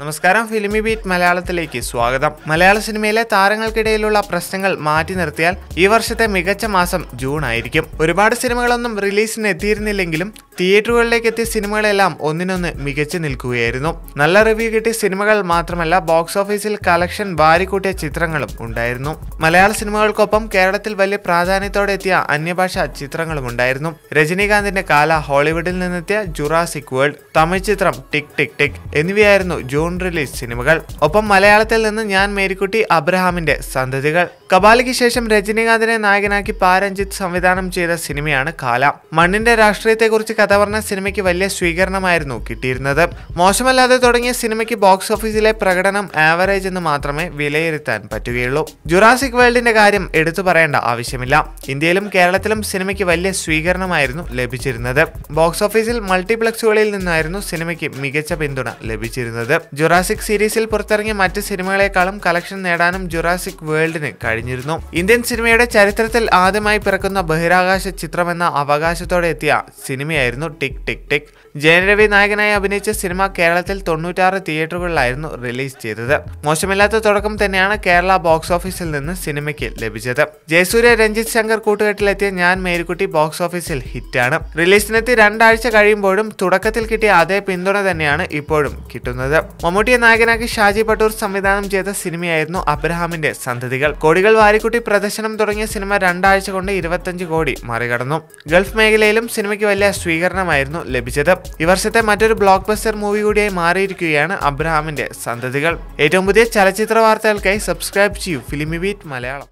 നമസ്കാരം ഫിലിമി ബീറ്റ് മലയാളത്തിലേക്ക് സ്വാഗതം. മലയാള സിനിമയിലെ താരങ്ങൾക്കിടയിലുള്ള പ്രശ്നങ്ങൾ മാറ്റി നിർത്തിയാൽ ഈ വർഷത്തെ മികച്ച മാസം ജൂൺ ആയിരിക്കും. ഒരുപാട് സിനിമകളൊന്നും റിലീസിന് എത്തിയിരുന്നില്ലെങ്കിലും തിയേറ്ററുകളിലേക്ക് എത്തിയ സിനിമകളെല്ലാം ഒന്നിനൊന്ന് മികച്ചു നിൽക്കുകയായിരുന്നു. നല്ല റിവ്യൂ കിട്ടിയ സിനിമകൾ മാത്രമല്ല, ബോക്സ് ഓഫീസിൽ കളക്ഷൻ വാരിക്കൂട്ടിയ ചിത്രങ്ങളും ഉണ്ടായിരുന്നു. മലയാള സിനിമകൾക്കൊപ്പം കേരളത്തിൽ വലിയ പ്രാധാന്യത്തോടെ എത്തിയ അന്യഭാഷാ ചിത്രങ്ങളും ഉണ്ടായിരുന്നു. രജനീകാന്തിന്റെ കാല, ഹോളിവുഡിൽ നിന്നെത്തിയ ജുറാസിക് വേൾഡ്, തമിഴ് ചിത്രം ടിക് ടിക് ടിക് എന്നിവയായിരുന്നു ജൂൺ റിലീസ് സിനിമകൾ. ഒപ്പം മലയാളത്തിൽ നിന്ന് ഞാൻ മേരിക്കുട്ടി, അബ്രഹാമിന്റെ സന്തതികൾ. കബാലിക്ക് ശേഷം രജനീകാന്തിനെ നായകനാക്കി പാരഞ്ജിത്ത് സംവിധാനം ചെയ്ത സിനിമയാണ് കാല. മണ്ണിന്റെ രാഷ്ട്രീയത്തെക്കുറിച്ച് കഥ പറഞ്ഞ സിനിമയ്ക്ക് വലിയ സ്വീകരണമായിരുന്നു കിട്ടിയിരുന്നത്. മോശമല്ലാതെ തുടങ്ങിയ സിനിമയ്ക്ക് ബോക്സ് ഓഫീസിലെ പ്രകടനം ആവറേജ് എന്ന് മാത്രമേ വിലയിരുത്താൻ പറ്റുകയുള്ളൂ. ജുറാസിക് വേൾഡിന്റെ കാര്യം എടുത്തു പറയേണ്ട ആവശ്യമില്ല. ഇന്ത്യയിലും കേരളത്തിലും സിനിമയ്ക്ക് വലിയ സ്വീകരണമായിരുന്നു ലഭിച്ചിരുന്നത്. ബോക്സ് ഓഫീസിൽ മൾട്ടിപ്ലക്സുകളിൽ നിന്നായിരുന്നു സിനിമയ്ക്ക് മികച്ച പിന്തുണ ലഭിച്ചിരുന്നത്. ജുറാസിക് സീരീസിൽ പുറത്തിറങ്ങിയ മറ്റ് സിനിമകളെക്കാളും കളക്ഷൻ നേടാനും ജുറാസിക് വേൾഡിന് കഴിഞ്ഞിരുന്നു. ഇന്ത്യൻ സിനിമയുടെ ചരിത്രത്തിൽ ആദ്യമായി പിറക്കുന്ന ബഹിരാകാശ ചിത്രമെന്ന അവകാശത്തോടെ എത്തിയ സിനിമയായിരുന്നു ടിക് ടിക് ടിക്. ജയരവി നായകനായി അഭിനയിച്ച സിനിമ കേരളത്തിൽ 96 തിയേറ്ററുകളിലായിരുന്നു റിലീസ് ചെയ്തത്. മോശമില്ലാത്ത തുടക്കം തന്നെയാണ് കേരള ബോക്സ് ഓഫീസിൽ നിന്ന് സിനിമയ്ക്ക് ലഭിച്ചത്. ജയസൂര്യ, രഞ്ജിത് ശങ്കർ കൂട്ടുകെട്ടിലെത്തിയ ഞാൻ മേരിക്കുട്ടി ബോക്സ് ഓഫീസിൽ ഹിറ്റാണ്. റിലീസിനെത്തി രണ്ടാഴ്ച കഴിയുമ്പോഴും തുടക്കത്തിൽ കിട്ടിയ അതേ പിന്തുണ തന്നെയാണ് ഇപ്പോഴും കിട്ടുന്നത്. മമ്മൂട്ടിയെ നായകനാക്കി ഷാജി പട്ടൂർ സംവിധാനം ചെയ്ത സിനിമയായിരുന്നു അബ്രഹാമിന്റെ സന്തതികൾ. കോടികൾ വാരിക്കുട്ടി പ്രദർശനം തുടങ്ങിയ സിനിമ രണ്ടാഴ്ച കൊണ്ട് 25 കോടി മറികടന്നു. ഗൾഫ് മേഖലയിലും സിനിമയ്ക്ക് വലിയ സ്വീകരണമായിരുന്നു ലഭിച്ചത്. ഈ വർഷത്തെ മറ്റൊരു ബ്ലോക്ക് ബസ്റ്റർ മൂവി കൂടിയായി മാറിയിരിക്കുകയാണ് അബ്രഹാമിന്റെ സന്തതികൾ. ഏറ്റവും പുതിയ ചലച്ചിത്ര വാർത്തകൾക്കായി സബ്സ്ക്രൈബ് ചെയ്യൂ ഫിലിമിബീറ്റ് മലയാളം.